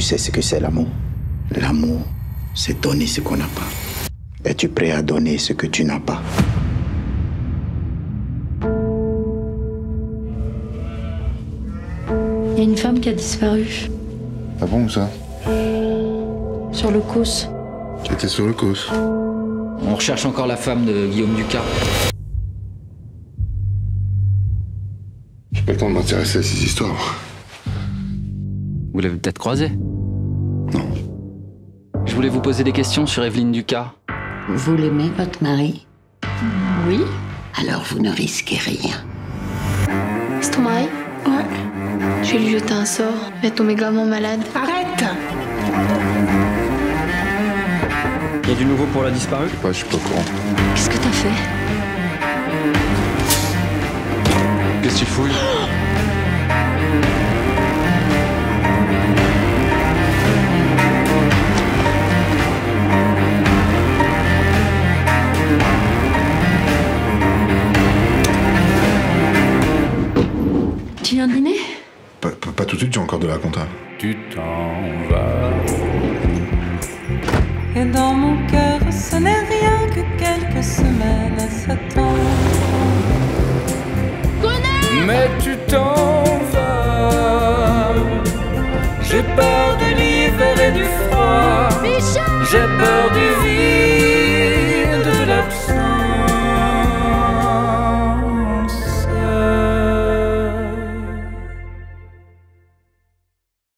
tu sais ce que c'est l'amour? L'amour, c'est donner ce qu'on n'a pas. Es-tu prêt à donner ce que tu n'as pas? Il y a une femme qui a disparu. Ah bon, où ça? Sur le Causse. J'étais sur le Causse. On recherche encore la femme de Guillaume Ducas. J'ai pas le temps de m'intéresser à ces histoires. Vous l'avez peut-être croisée? Non. Je voulais vous poser des questions sur Evelyne Ducas. Vous l'aimez, votre mari? Oui. Alors vous ne risquez rien. C'est ton mari? Ouais. Je vais lui jeter un sort. Elle est tombée gravement malade. Arrête! Il y a du nouveau pour la disparue? Je suis pas au courant. Qu'est-ce que t'as fait? Qu'est-ce que tu fouilles? Tu viens dîner? Pas tout de suite, j'ai encore de la compta. Tu t'en vas. Et dans mon cœur, ce n'est rien que quelques semaines à s'attendre. Mais tu t'en vas. J'ai peur de l'hiver et du froid. J'ai peur.